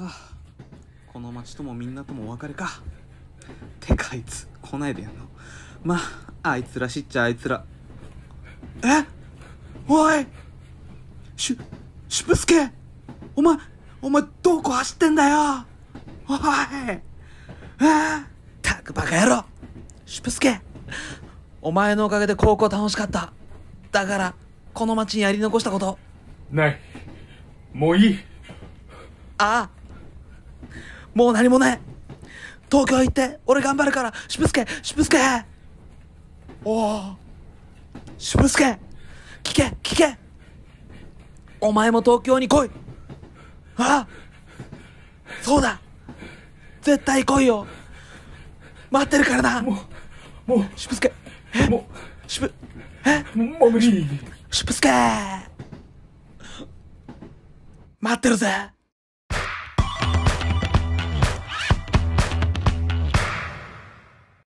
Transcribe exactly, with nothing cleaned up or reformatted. はあ、この町ともみんなともお別れか。てかあいつこないでやんの。まああいつらしっちゃあいつら。えおいしゅしゅぶすけ、お前お前どこ走ってんだよおい。えー、たくバカ野郎、しゅぶすけ、お前のおかげで高校楽しかった。だからこの町にやり残したことない。もういい。ああ、もう何もない。東京行って俺頑張るから、しぶすけ、しぶすけ、おおしぶすけ、聞け聞け、お前も東京に来い。ああそうだ、絶対来いよ、待ってるからな。もうもうしぶすけ、えもうしぶえもう無理。しぶすけ待ってるぜ。